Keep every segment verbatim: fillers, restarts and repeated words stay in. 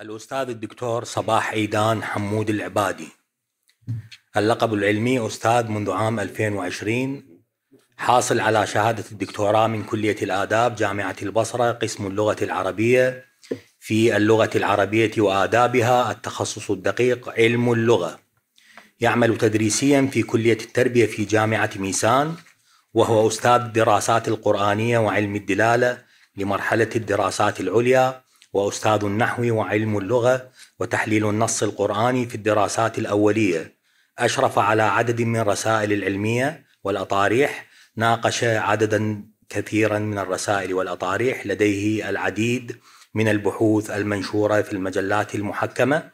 الأستاذ الدكتور صباح عيدان حمود العبادي، اللقب العلمي أستاذ منذ عام ألفين وعشرين، حاصل على شهادة الدكتوراه من كلية الآداب جامعة البصرة، قسم اللغة العربية، في اللغة العربية وآدابها، التخصص الدقيق علم اللغة. يعمل تدريسيا في كلية التربية في جامعة ميسان، وهو أستاذ الدراسات القرآنية وعلم الدلالة لمرحلة الدراسات العليا، وأستاذ النحو وعلم اللغة وتحليل النص القرآني في الدراسات الأولية. أشرف على عدد من الرسائل العلمية والأطاريح، ناقش عددا كثيرا من الرسائل والأطاريح، لديه العديد من البحوث المنشورة في المجلات المحكمة،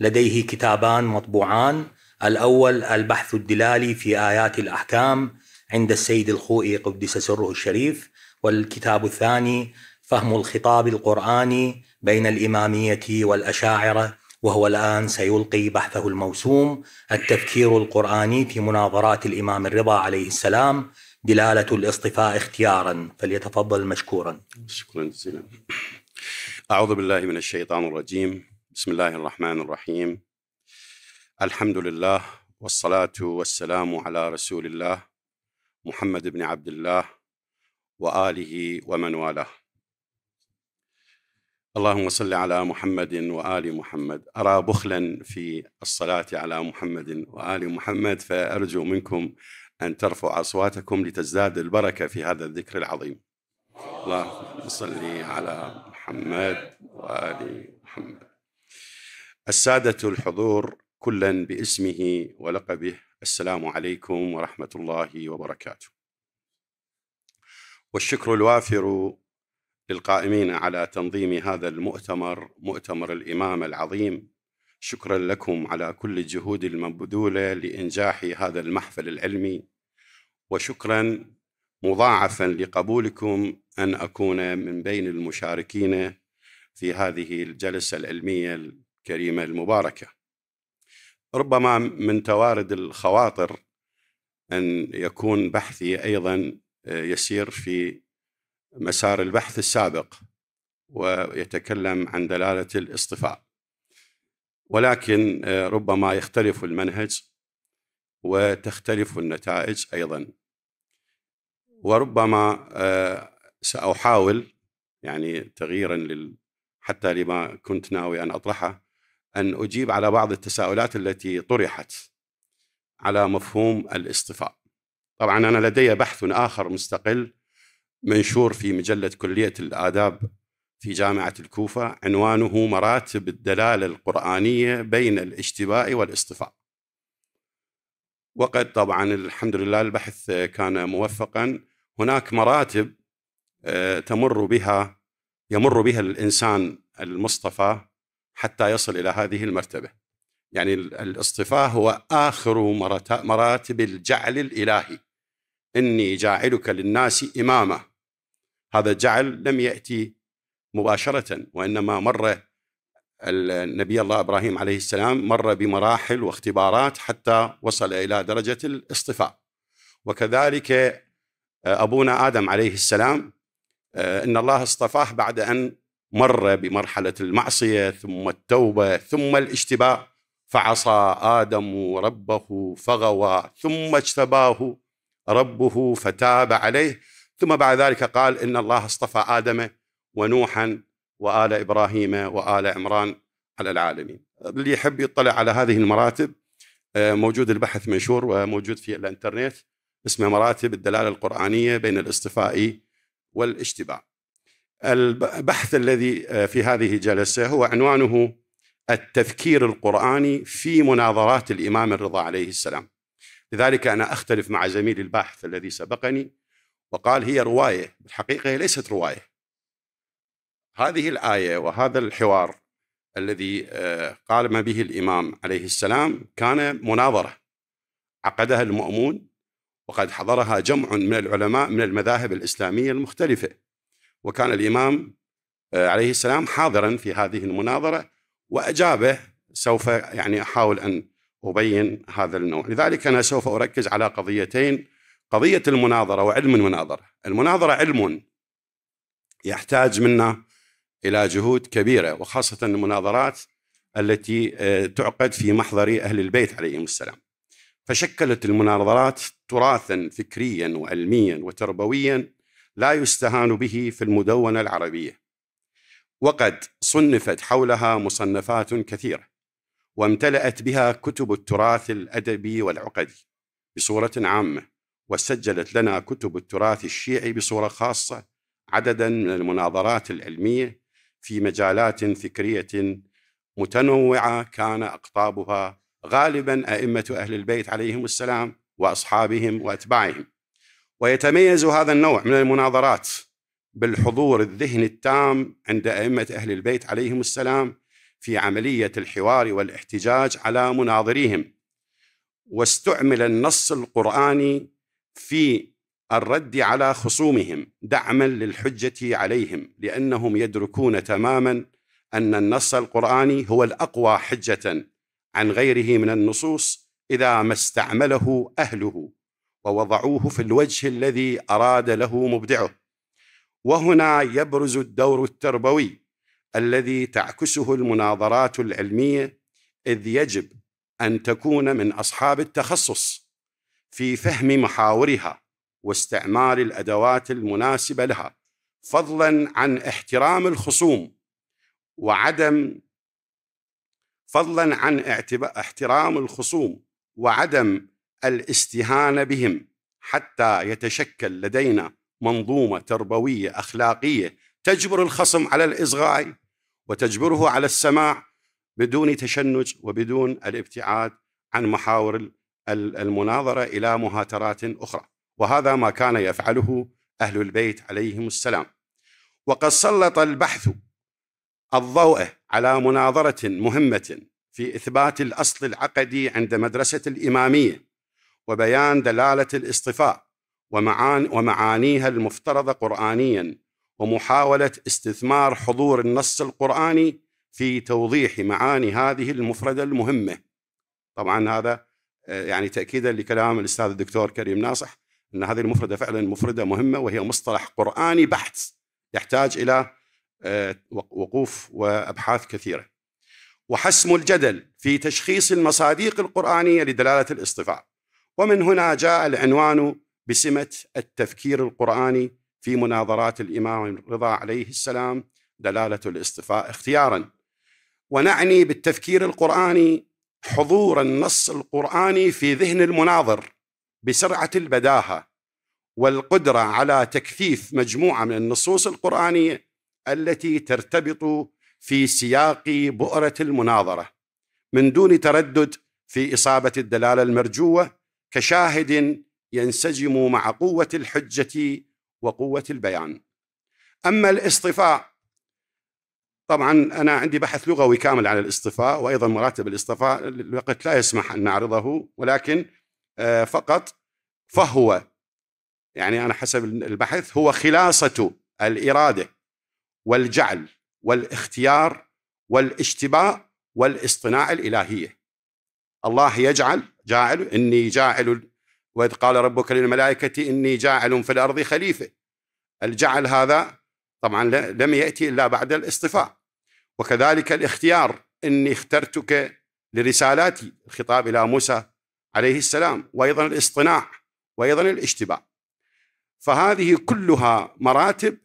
لديه كتابان مطبوعان، الأول البحث الدلالي في آيات الأحكام عند السيد الخوئي قدس سره الشريف، والكتاب الثاني فهم الخطاب القرآني بين الإمامية والأشاعرة، وهو الآن سيلقي بحثه الموسوم التفكير القرآني في مناظرات الإمام الرضا عليه السلام، دلالة الاصطفاء اختيارا. فليتفضل مشكورا. شكرا جزيلا. أعوذ بالله من الشيطان الرجيم، بسم الله الرحمن الرحيم، الحمد لله والصلاة والسلام على رسول الله محمد بن عبد الله وآله ومن والاه. اللهم صل على محمد وآل محمد. أرى بخلا في الصلاة على محمد وآل محمد، فأرجو منكم أن ترفعوا أصواتكم لتزداد البركة في هذا الذكر العظيم. اللهم صل على محمد وآل محمد. السادة الحضور كلا باسمه ولقبه، السلام عليكم ورحمة الله وبركاته، والشكر الوافر للقائمين على تنظيم هذا المؤتمر، مؤتمر الإمامة العظيم. شكرا لكم على كل الجهود المبذولة لإنجاح هذا المحفل العلمي، وشكرا مضاعفا لقبولكم أن أكون من بين المشاركين في هذه الجلسة العلمية الكريمة المباركة. ربما من توارد الخواطر أن يكون بحثي أيضا يسير في مسار البحث السابق ويتكلم عن دلالة الاصطفاء، ولكن ربما يختلف المنهج وتختلف النتائج أيضا، وربما سأحاول يعني تغييرا لل... حتى لما كنت ناوي أن أطرحه، أن أجيب على بعض التساؤلات التي طرحت على مفهوم الاصطفاء. طبعا أنا لدي بحث آخر مستقل منشور في مجلة كلية الآداب في جامعة الكوفة، عنوانه مراتب الدلالة القرآنية بين الاشتباء والاصطفاء، وقد طبعا الحمد لله البحث كان موفقا. هناك مراتب تمر بها يمر بها الإنسان المصطفى حتى يصل إلى هذه المرتبة، يعني الاصطفاء هو آخر مراتب الجعل الإلهي. إني جاعلك للناس إماما، هذا الجعل لم يأتي مباشرة، وإنما مر النبي الله إبراهيم عليه السلام مر بمراحل واختبارات حتى وصل إلى درجة الاصطفاء. وكذلك أبونا آدم عليه السلام، إن الله اصطفاه بعد أن مر بمرحلة المعصية ثم التوبة ثم الاشتباء، فعصى آدم ربه فغوى ثم اجتباه ربه فتاب عليه، ثم بعد ذلك قال إن الله اصطفى آدم ونوحا وآل إبراهيم وآل عمران على العالمين. اللي يحب يطلع على هذه المراتب، موجود البحث منشور وموجود في الانترنت، اسمه مراتب الدلالة القرآنية بين الاصطفاء والاشتباع. البحث الذي في هذه الجلسة هو عنوانه التفكير القرآني في مناظرات الإمام الرضا عليه السلام. لذلك أنا أختلف مع زميلي الباحث الذي سبقني وقال هي رواية. بالحقيقة هي ليست رواية. هذه الآية وهذا الحوار الذي قام به الإمام عليه السلام كان مناظرة عقدها المأمون، وقد حضرها جمع من العلماء من المذاهب الإسلامية المختلفة، وكان الإمام عليه السلام حاضرا في هذه المناظرة وأجابه. سوف يعني أحاول أن أبين هذا النوع. لذلك أنا سوف أركز على قضيتين: قضية المناظرة وعلم المناظرة. المناظرة علم يحتاج منا إلى جهود كبيرة، وخاصة المناظرات التي تعقد في محضر أهل البيت عليهم السلام. فشكلت المناظرات تراثاً فكرياً وعلمياً وتربوياً لا يستهان به في المدونة العربية، وقد صنفت حولها مصنفات كثيرة وامتلأت بها كتب التراث الأدبي والعقدي بصورة عامة، وسجلت لنا كتب التراث الشيعي بصورة خاصة عدداً من المناظرات العلمية في مجالات فكرية متنوعة كان أقطابها غالباً أئمة أهل البيت عليهم السلام وأصحابهم وأتباعهم. ويتميز هذا النوع من المناظرات بالحضور الذهني التام عند أئمة أهل البيت عليهم السلام في عملية الحوار والاحتجاج على مناظريهم. واستعمل النص القرآني في الرد على خصومهم دعماً للحجة عليهم، لأنهم يدركون تماماً أن النص القرآني هو الأقوى حجة عن غيره من النصوص إذا ما استعمله أهله ووضعوه في الوجه الذي أراد له مبدعه. وهنا يبرز الدور التربوي الذي تعكسه المناظرات العلمية، إذ يجب أن تكون من أصحاب التخصص في فهم محاورها واستعمال الأدوات المناسبة لها، فضلاً عن احترام الخصوم وعدم فضلاً عن احترام الخصوم وعدم الاستهانة بهم، حتى يتشكل لدينا منظومة تربوية أخلاقية تجبر الخصم على الإصغاء وتجبره على السماع بدون تشنج وبدون الابتعاد عن محاور المناظرة إلى مهاترات أخرى. وهذا ما كان يفعله أهل البيت عليهم السلام. وقد سلط البحث الضوء على مناظرة مهمة في إثبات الأصل العقدي عند مدرسة الإمامية وبيان دلالة الاصطفاء ومعانيها المفترضة قرآنياً، ومحاولة استثمار حضور النص القرآني في توضيح معاني هذه المفردة المهمة. طبعاً هذا يعني تأكيداً لكلام الأستاذ الدكتور كريم ناصح أن هذه المفردة فعلاً مفردة مهمة، وهي مصطلح قرآني بحث يحتاج إلى وقوف وأبحاث كثيرة. وحسم الجدل في تشخيص المصادق القرآنية لدلالة الاصطفاء. ومن هنا جاء العنوان بسمة التفكير القرآني في مناظرات الإمام الرضا عليه السلام، دلالة الاصطفاء اختياراً. ونعني بالتفكير القرآني حضور النص القرآني في ذهن المناظر بسرعة البداهة والقدرة على تكثيف مجموعة من النصوص القرآنية التي ترتبط في سياق بؤرة المناظرة من دون تردد في إصابة الدلالة المرجوة، كشاهد ينسجم مع قوة الحجة وقوة البيان. أما الاصطفاء، طبعاً أنا عندي بحث لغوي كامل على الاصطفاء وأيضاً مراتب الاصطفاء، الوقت لا يسمح أن نعرضه، ولكن فقط فهو يعني أنا حسب البحث هو خلاصة الإرادة والجعل والاختيار والاشتباء والاصطناع الإلهية. الله يجعل جاعل إني جاعل، وإذ قال ربك للملائكة إني جاعل في الأرض خليفة. الجعل هذا طبعا لم يأتي إلا بعد الاصطفاء. وكذلك الاختيار، إني اخترتك لرسالاتي، الخطاب إلى موسى عليه السلام. وأيضا الاصطناع وأيضا الاشتباء. فهذه كلها مراتب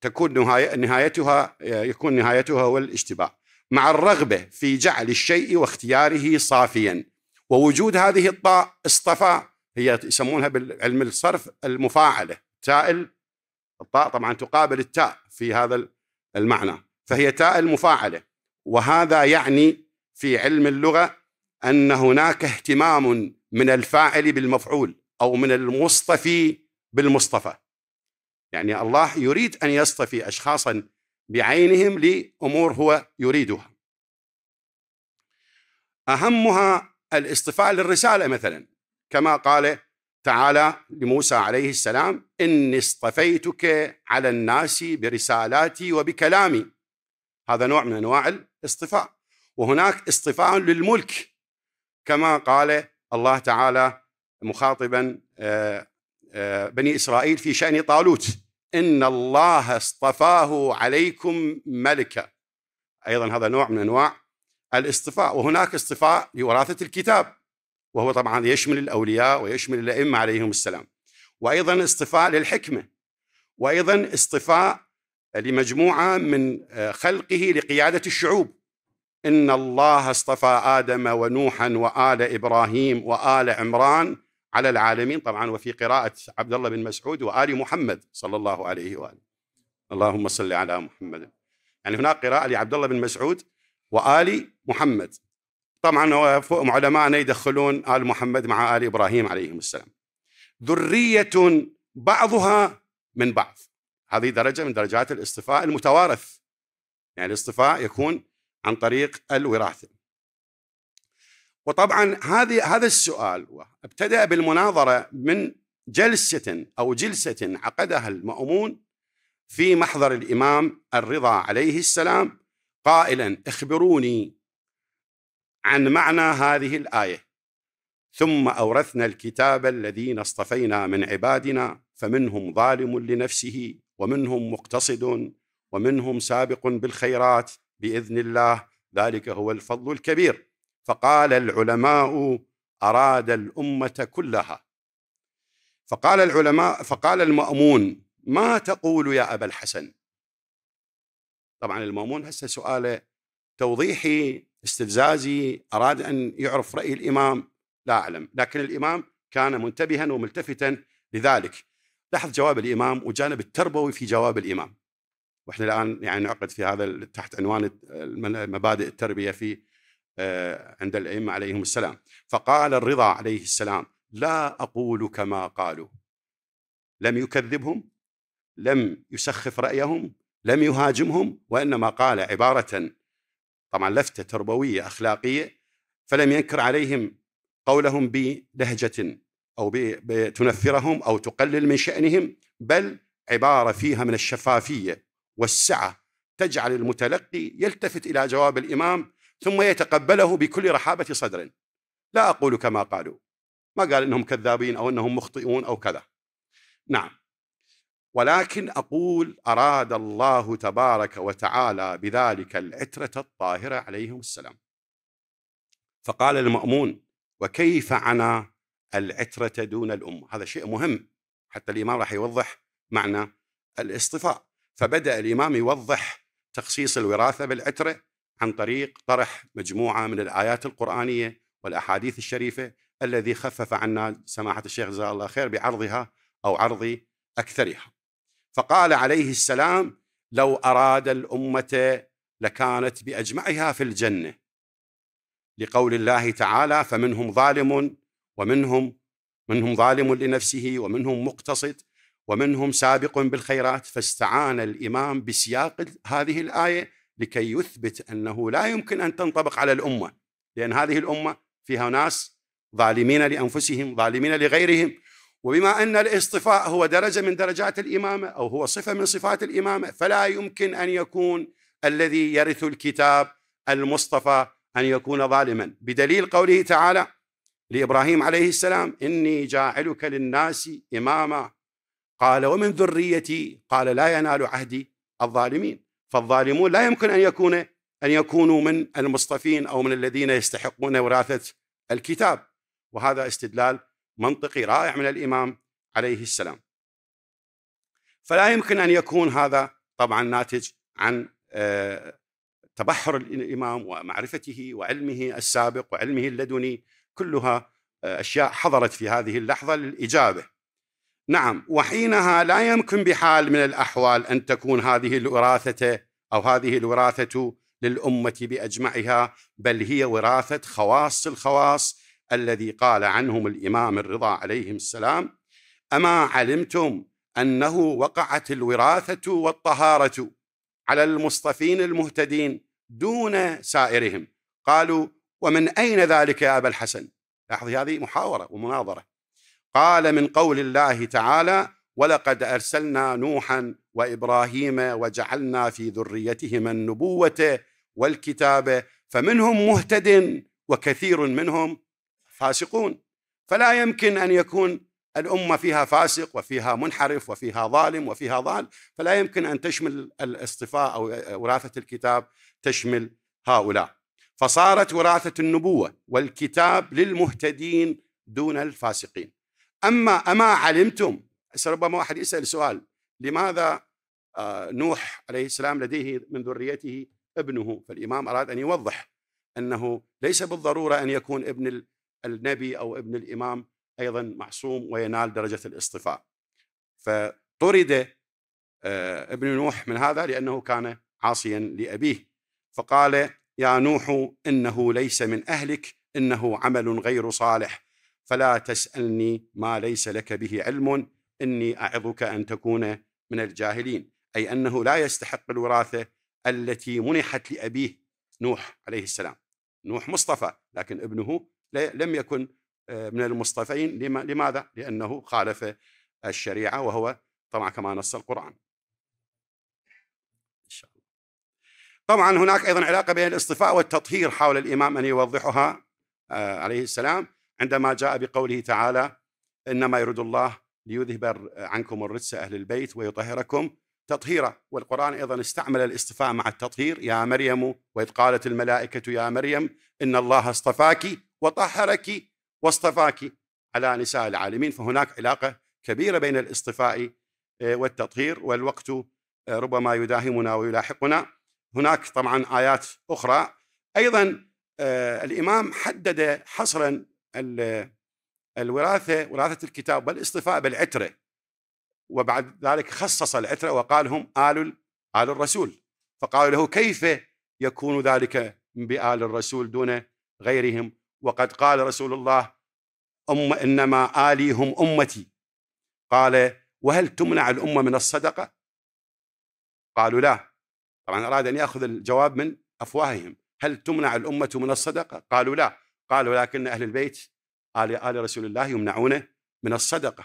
تكون نهايتها يكون نهايتها هو الاشتباء، مع الرغبة في جعل الشيء واختياره صافيا. ووجود هذه الطاء اصطفاء، هي يسمونها بالعلم الصرف المفاعلة، تاء الطاء طبعا تقابل التاء في هذا المعنى، فهي تاء المفاعلة. وهذا يعني في علم اللغة أن هناك اهتمام من الفاعل بالمفعول أو من المصطفي بالمصطفى. يعني الله يريد أن يصطفي أشخاصاً بعينهم لأمور هو يريدها. أهمها الاصطفاء للرسالة مثلاً، كما قال تعالى لموسى عليه السلام إني اصطفيتك على الناس برسالاتي وبكلامي. هذا نوع من أنواع الاصطفاء. وهناك اصطفاء للملك، كما قال الله تعالى مخاطباً آه بني إسرائيل في شأن طالوت إن الله اصطفاه عليكم ملكا، أيضا هذا نوع من أنواع الاصطفاء. وهناك اصطفاء لوراثة الكتاب، وهو طبعا يشمل الأولياء ويشمل الأئمة عليهم السلام، وأيضا اصطفاء للحكمة، وأيضا اصطفاء لمجموعة من خلقه لقيادة الشعوب. إن الله اصطفى آدم ونوحا وآل إبراهيم وآل عمران على العالمين، طبعا وفي قراءة عبد الله بن مسعود وآل محمد صلى الله عليه وآله، اللهم صل على محمد. يعني هناك قراءة لعبد الله بن مسعود وآل محمد. طبعا علماءنا يدخلون آل محمد مع آل إبراهيم عليهم السلام. ذرية بعضها من بعض، هذه درجة من درجات الاصطفاء المتوارث، يعني الاصطفاء يكون عن طريق الوراثة. وطبعا هذه هذا السؤال ابتدأ بالمناظرة من جلسة أو جلسة عقدها المأمون في محضر الإمام الرضا عليه السلام، قائلا: اخبروني عن معنى هذه الآية، ثم أورثنا الكتاب الذين اصطفينا من عبادنا فمنهم ظالم لنفسه ومنهم مقتصد ومنهم سابق بالخيرات بإذن الله ذلك هو الفضل الكبير. فقال العلماء: أراد الأمة كلها. فقال العلماء فقال المأمون: ما تقول يا أبا الحسن؟ طبعا المأمون هسه سؤاله توضيحي استفزازي، أراد أن يعرف رأي الإمام، لا أعلم، لكن الإمام كان منتبها وملتفتا لذلك. لاحظ جواب الإمام وجانب التربوي في جواب الإمام، وإحنا الآن يعني نعقد في هذا تحت عنوان مبادئ التربية في عند الأئمة عليهم السلام. فقال الرضا عليه السلام: لا أقول كما قالوا. لم يكذبهم، لم يسخف رأيهم، لم يهاجمهم، وإنما قال عبارة طبعا لفتة تربوية أخلاقية، فلم ينكر عليهم قولهم بلهجة أو بتنفرهم أو تقلل من شأنهم، بل عبارة فيها من الشفافية والسعة تجعل المتلقي يلتفت إلى جواب الإمام ثم يتقبله بكل رحابة صدر. لا أقول كما قالوا، ما قال إنهم كذابين أو إنهم مخطئون أو كذا، نعم، ولكن أقول أراد الله تبارك وتعالى بذلك العترة الطاهرة عليهم السلام. فقال المأمون: وكيف عنا العترة دون الأمة؟ هذا شيء مهم، حتى الإمام راح يوضح معنى الاصطفاء. فبدأ الإمام يوضح تخصيص الوراثة بالعترة عن طريق طرح مجموعة من الآيات القرآنية والأحاديث الشريفة، الذي خفف عنا سماحة الشيخ جزاه الله خير بعرضها أو عرض أكثرها. فقال عليه السلام: لو أراد الأمة لكانت بأجمعها في الجنة، لقول الله تعالى: فمنهم ظالم ومنهم منهم ظالم لنفسه ومنهم مقتصد ومنهم سابق بالخيرات. فاستعان الإمام بسياق هذه الآية لكي يثبت أنه لا يمكن أن تنطبق على الأمة، لأن هذه الأمة فيها ناس ظالمين لأنفسهم ظالمين لغيرهم. وبما أن الاصطفاء هو درجة من درجات الإمامة أو هو صفة من صفات الإمامة، فلا يمكن أن يكون الذي يرث الكتاب المصطفى أن يكون ظالما، بدليل قوله تعالى لإبراهيم عليه السلام: إني جاعلك للناس إماما قال ومن ذريتي قال لا ينال عهدي الظالمين. فالظالمون لا يمكن أن يكون أن يكونوا من المصطفين أو من الذين يستحقون وراثة الكتاب. وهذا استدلال منطقي رائع من الإمام عليه السلام، فلا يمكن أن يكون هذا طبعا ناتج عن تبحر الإمام ومعرفته وعلمه السابق وعلمه اللدني، كلها أشياء حضرت في هذه اللحظة للإجابة. نعم، وحينها لا يمكن بحال من الأحوال أن تكون هذه الوراثة أو هذه الوراثة للأمة بأجمعها، بل هي وراثة خواص الخواص، الذي قال عنهم الإمام الرضا عليهم السلام: أما علمتم أنه وقعت الوراثة والطهارة على المصطفين المهتدين دون سائرهم؟ قالوا: ومن أين ذلك يا أبا الحسن؟ لاحظ هذه محاورة ومناظرة. قال: من قول الله تعالى: ولقد أرسلنا نوحا وإبراهيم وجعلنا في ذريتهما النبوة والكتابة فمنهم مهتد وكثير منهم فاسقون. فلا يمكن أن يكون الأمة فيها فاسق وفيها منحرف وفيها ظالم وفيها ضال، فلا يمكن أن تشمل الاصطفاء أو وراثة الكتاب تشمل هؤلاء. فصارت وراثة النبوة والكتاب للمهتدين دون الفاسقين. أما أما علمتم، ربما واحد يسأل سؤال، لماذا نوح عليه السلام لديه من ذريته ابنه؟ فالإمام أراد أن يوضح أنه ليس بالضرورة أن يكون ابن النبي أو ابن الإمام أيضا معصوم وينال درجة الاصطفاء. فطرد ابن نوح من هذا لأنه كان عاصيا لأبيه، فقال يا نوح إنه ليس من أهلك، إنه عمل غير صالح، فلا تسألني ما ليس لك به علم، إني أعظك أن تكون من الجاهلين. أي أنه لا يستحق الوراثة التي منحت لأبيه نوح عليه السلام. نوح مصطفى لكن ابنه لم يكن من المصطفين. لماذا؟ لأنه خالف الشريعة، وهو طبعا كما نص القرآن. طبعا هناك أيضا علاقة بين الاصطفاء والتطهير، حاول الإمام أن يوضحها عليه السلام عندما جاء بقوله تعالى إنما يريد الله ليذهب عنكم الرجس أهل البيت ويطهركم تطهيرا. والقرآن أيضا استعمل الاصطفاء مع التطهير، يا مريم وإذ قالت الملائكة يا مريم إن الله اصطفاك وطهرك واصطفاك على نساء العالمين. فهناك علاقة كبيرة بين الاصطفاء والتطهير، والوقت ربما يداهمنا ويلاحقنا. هناك طبعا آيات أخرى أيضا. الإمام حدد حصرا الوراثة، وراثة الكتاب والاصطفاء بالعترة، وبعد ذلك خصص العترة وقال هم آل آل الرسول. فقالوا له كيف يكون ذلك بآل الرسول دون غيرهم، وقد قال رسول الله أم إنما آلي هم أمتي، قال وهل تمنع الأمة من الصدقة؟ قالوا لا. طبعا أراد أن يأخذ الجواب من أفواههم، هل تمنع الأمة من الصدقة؟ قالوا لا. قال ولكن أهل البيت آل آل رسول الله يمنعون من الصدقة،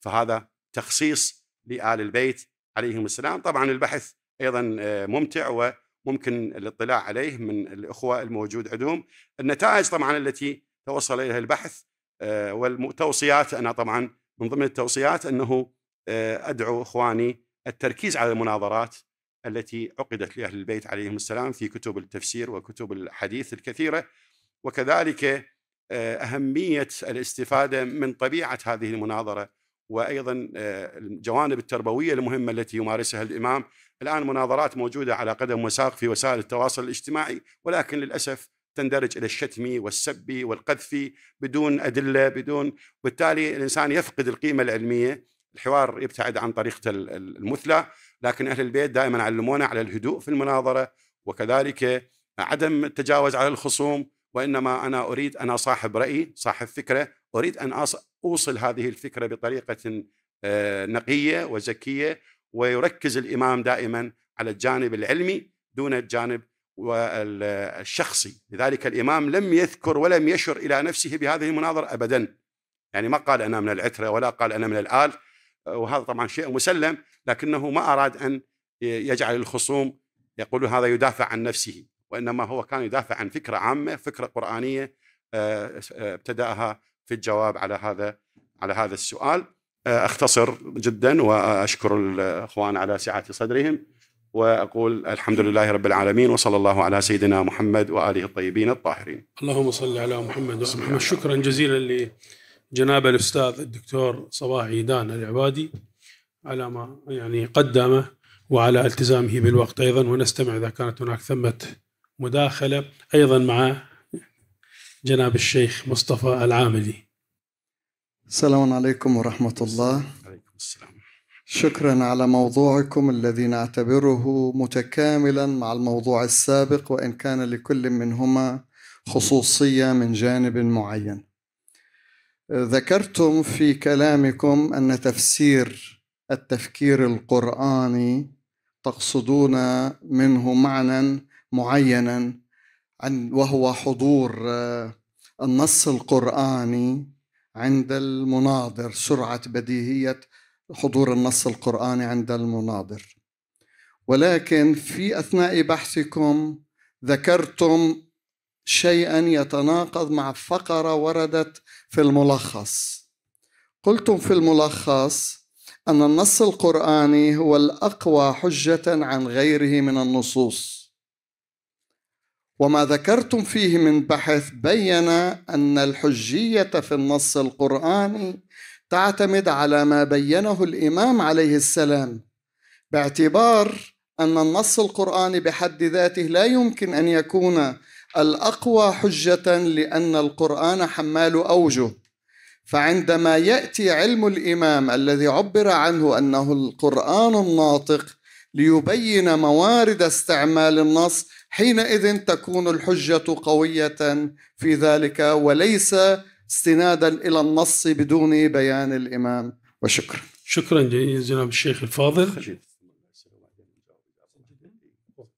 فهذا تخصيص لآل البيت عليهم السلام. طبعا البحث أيضا ممتع و ممكن الاطلاع عليه من الأخوة الموجود عندهم. النتائج طبعا التي توصل إليها البحث والتوصيات، أنا طبعا من ضمن التوصيات أنه أدعو إخواني التركيز على المناظرات التي عقدت لأهل البيت عليهم السلام في كتب التفسير وكتب الحديث الكثيرة، وكذلك أهمية الاستفادة من طبيعة هذه المناظرة، وأيضا الجوانب التربوية المهمة التي يمارسها الإمام. الآن مناظرات موجودة على قدم وساق في وسائل التواصل الاجتماعي، ولكن للأسف تندرج إلى الشتم والسب والقذف بدون أدلة بدون، وبالتالي الإنسان يفقد القيمة العلمية، الحوار يبتعد عن طريقة المثلى. لكن أهل البيت دائما علمونا على الهدوء في المناظرة، وكذلك عدم التجاوز على الخصوم، وإنما أنا أريد أنا صاحب رأي صاحب فكرة، أريد أن أوصل هذه الفكرة بطريقة نقية وزكية. ويركز الإمام دائما على الجانب العلمي دون الجانب والشخصي، لذلك الإمام لم يذكر ولم يشر إلى نفسه بهذه المناظرة أبدا، يعني ما قال أنا من العترة ولا قال أنا من الآل، وهذا طبعا شيء مسلم، لكنه ما أراد أن يجعل الخصوم يقول هذا يدافع عن نفسه، وإنما هو كان يدافع عن فكرة عامة، فكرة قرآنية ابتدأها في الجواب على هذا على هذا السؤال. أختصر جدا وأشكر الأخوان على سعة صدرهم، وأقول الحمد لله رب العالمين، وصلى الله على سيدنا محمد وآله الطيبين الطاهرين. اللهم صل على محمد وآل محمد. شكرا جزيلا لجنابه الأستاذ الدكتور صباح عيدان العبادي على ما يعني قدمه وعلى التزامه بالوقت أيضا. ونستمع إذا كانت هناك ثمة مداخلة أيضا مع جناب الشيخ مصطفى العاملي. السلام عليكم ورحمة الله. عليكم السلام. شكرا على موضوعكم الذي نعتبره متكاملا مع الموضوع السابق، وإن كان لكل منهما خصوصية من جانب معين. ذكرتم في كلامكم أن تفسير التفكير القرآني تقصدون منه معنى معينا، وهو حضور النص القرآني عند المناظر، سرعة بديهية حضور النص القرآني عند المناظر. ولكن في أثناء بحثكم ذكرتم شيئا يتناقض مع فقرة وردت في الملخص، قلتم في الملخص أن النص القرآني هو الأقوى حجة عن غيره من النصوص، وما ذكرتم فيه من بحث بين أن الحجية في النص القرآني تعتمد على ما بينه الإمام عليه السلام، باعتبار أن النص القرآني بحد ذاته لا يمكن أن يكون الأقوى حجة لأن القرآن حمال أوجه. فعندما يأتي علم الإمام الذي عبر عنه أنه القرآن الناطق ليبين موارد استعمال النص، حينئذ تكون الحجة قوية في ذلك وليس استنادا إلى النص بدون بيان الإمام. وشكرا. شكرا جناب الشيخ الفاضل.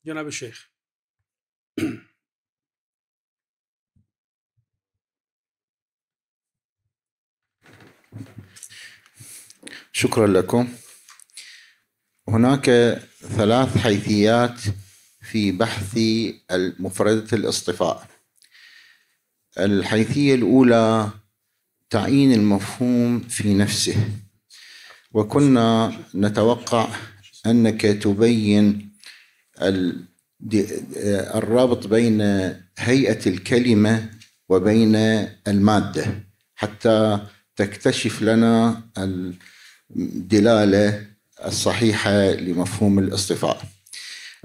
جناب الشيخ. شكرا لكم. هناك ثلاث حيثيات في بحث مفردة الاصطفاء. الحيثية الأولى تعيين المفهوم في نفسه، وكنا نتوقع أنك تبين الرابط بين هيئة الكلمة وبين المادة حتى تكتشف لنا الدلالة الصحيحة لمفهوم الاصطفاء.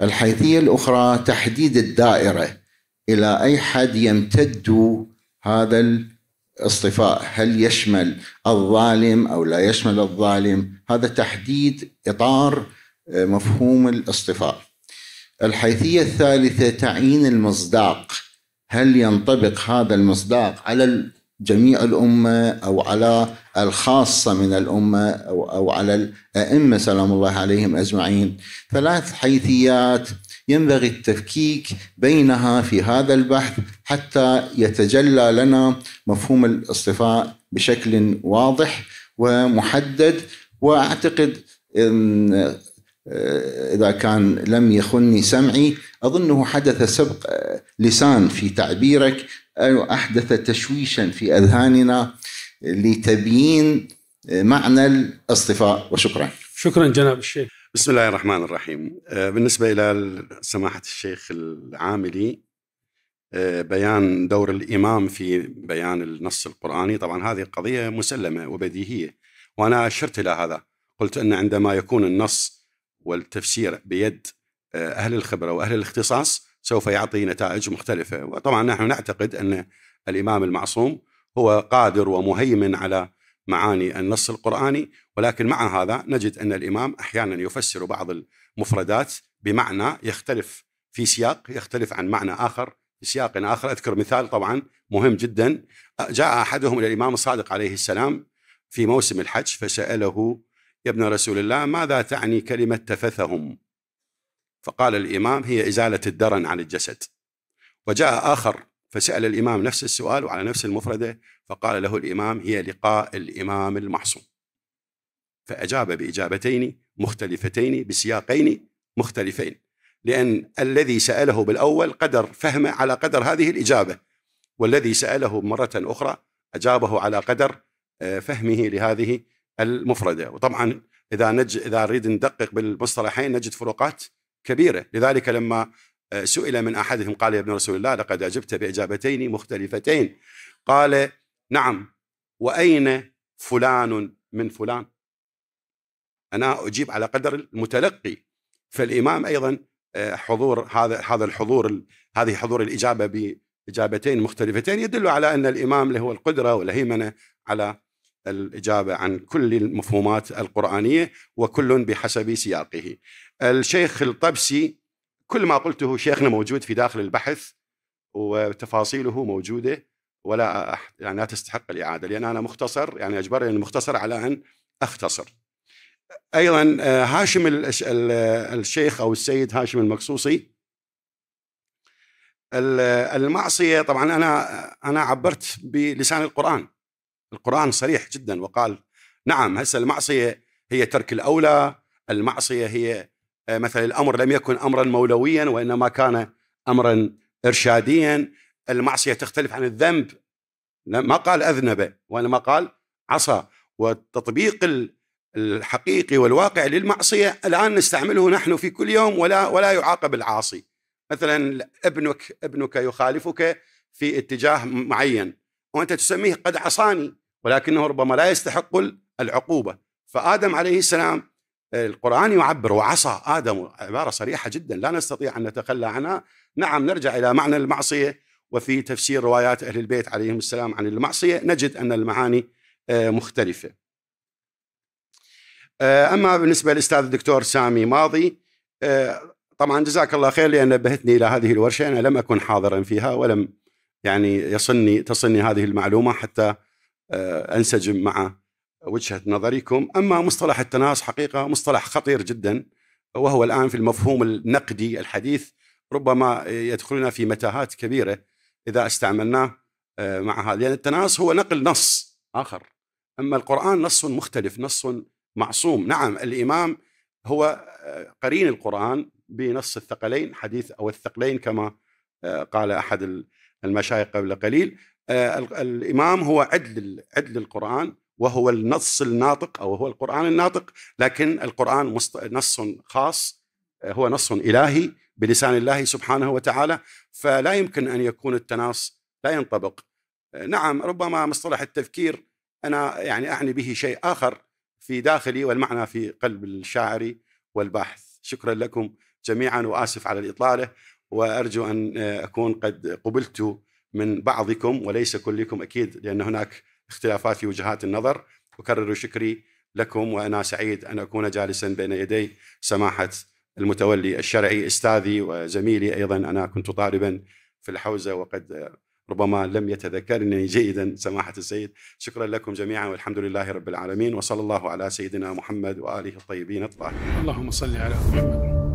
الحيثية الأخرى تحديد الدائرة، إلى أي حد يمتد هذا الاصطفاء، هل يشمل الظالم أو لا يشمل الظالم، هذا تحديد إطار مفهوم الاصطفاء. الحيثية الثالثة تعيين المصداق، هل ينطبق هذا المصداق على جميع الأمة أو على الخاصة من الأمة أو, أو على الأئمة سلام الله عليهم أجمعين. ثلاث حيثيات ينبغي التفكيك بينها في هذا البحث حتى يتجلى لنا مفهوم الاصطفاء بشكل واضح ومحدد. وأعتقد إذا كان لم يخني سمعي أظنه حدث سبق لسان في تعبيرك، أحدث تشويشا في أذهاننا لتبيين معنى الاصطفاء. وشكرا. شكرا جناب الشيخ. بسم الله الرحمن الرحيم. بالنسبة إلى سماحة الشيخ العاملي، بيان دور الإمام في بيان النص القرآني، طبعا هذه القضية مسلمة وبديهية، وأنا أشرت إلى هذا، قلت أن عندما يكون النص والتفسير بيد أهل الخبرة وأهل الاختصاص سوف يعطي نتائج مختلفة. وطبعا نحن نعتقد أن الإمام المعصوم هو قادر ومهيمن على معاني النص القرآني، ولكن مع هذا نجد أن الإمام أحيانا يفسر بعض المفردات بمعنى يختلف في سياق، يختلف عن معنى آخر في سياق آخر. أذكر مثال طبعا مهم جدا، جاء أحدهم إلى الإمام الصادق عليه السلام في موسم الحج فسأله: يا ابن رسول الله، ماذا تعني كلمة تفثهم؟ فقال الإمام: هي إزالة الدرن عن الجسد. وجاء آخر فسأل الإمام نفس السؤال وعلى نفس المفردة، فقال له الإمام: هي لقاء الإمام المعصوم. فأجاب بإجابتين مختلفتين بسياقين مختلفين، لأن الذي سأله بالأول قدر فهمه على قدر هذه الإجابة، والذي سأله مرة أخرى أجابه على قدر فهمه لهذه المفردة. وطبعا إذا نج إذا نريد ندقق بالمصطلحين نجد فروقات كبيرة. لذلك لما سئل من أحدهم قال: يا ابن رسول الله، لقد أجبت بإجابتين مختلفتين. قال: نعم، وأين فلان من فلان؟ أنا أجيب على قدر المتلقي. فالإمام أيضا حضور هذا هذا الحضور هذه حضور الإجابة بإجابتين مختلفتين يدل على أن الإمام له القدرة والهيمنة على الإجابة عن كل المفهومات القرآنية، وكل بحسب سياقه. الشيخ الطبسي، كل ما قلته شيخنا موجود في داخل البحث وتفاصيله موجودة، ولا أح... يعني لا تستحق الإعادة، لأن أنا مختصر، يعني أجبرني المختصر على أن أختصر. أيضا هاشم الشيخ أو السيد هاشم المقصوصي، المعصية طبعا أنا أنا عبرت بلسان القرآن، القرآن صريح جدا وقال نعم. هسه المعصية هي ترك الأولى، المعصية هي مثلا الأمر لم يكن أمرا مولويا وإنما كان أمرا إرشاديا. المعصية تختلف عن الذنب، ما قال أذنب وإنما قال عصى. والتطبيق الحقيقي والواقع للمعصية الآن نستعمله نحن في كل يوم، ولا ولا يعاقب العاصي. مثلا ابنك ابنك يخالفك في اتجاه معين وأنت تسميه قد عصاني، ولكنه ربما لا يستحق العقوبة. فآدم عليه السلام القرآن يعبر، وعصى آدم، عبارة صريحة جدا لا نستطيع أن نتخلى عنها. نعم، نرجع إلى معنى المعصية، وفي تفسير روايات أهل البيت عليهم السلام عن المعصية نجد أن المعاني مختلفة. أما بالنسبة للأستاذ الدكتور سامي ماضي، طبعا جزاك الله خير لأن نبهتني إلى هذه الورشة، أنا لم أكن حاضرا فيها ولم يعني يصلني تصلني هذه المعلومة حتى أنسجم مع وجهة نظركم. أما مصطلح التناص حقيقة مصطلح خطير جدا، وهو الآن في المفهوم النقدي الحديث ربما يدخلنا في متاهات كبيرة إذا استعملناه معها، لأن التناص هو نقل نص آخر، أما القرآن نص مختلف، نص معصوم. نعم، الإمام هو قرين القرآن بنص الثقلين، حديث أو الثقلين كما قال أحد المشايخ قبل قليل. الإمام هو عدل عدل القرآن، وهو النص الناطق أو هو القرآن الناطق، لكن القرآن نص خاص، هو نص إلهي بلسان الله سبحانه وتعالى، فلا يمكن أن يكون التناص لا ينطبق. نعم، ربما مصطلح التفكير أنا يعني أعني به شيء آخر في داخلي، والمعنى في قلب الشاعر والباحث. شكرا لكم جميعا، وآسف على الإطالة، وأرجو أن أكون قد قبلت من بعضكم وليس كلكم أكيد، لأن هناك اختلافات في وجهات النظر. أكرر شكري لكم، وأنا سعيد أن أكون جالسا بين يدي سماحة المتولي الشرعي، أستاذي وزميلي أيضا. أنا كنت طالبا في الحوزة وقد ربما لم يتذكرني جيدا سماحة السيد. شكرا لكم جميعا، والحمد لله رب العالمين، وصلى الله على سيدنا محمد وآله الطيبين الطاهرين. اللهم صل على محمد.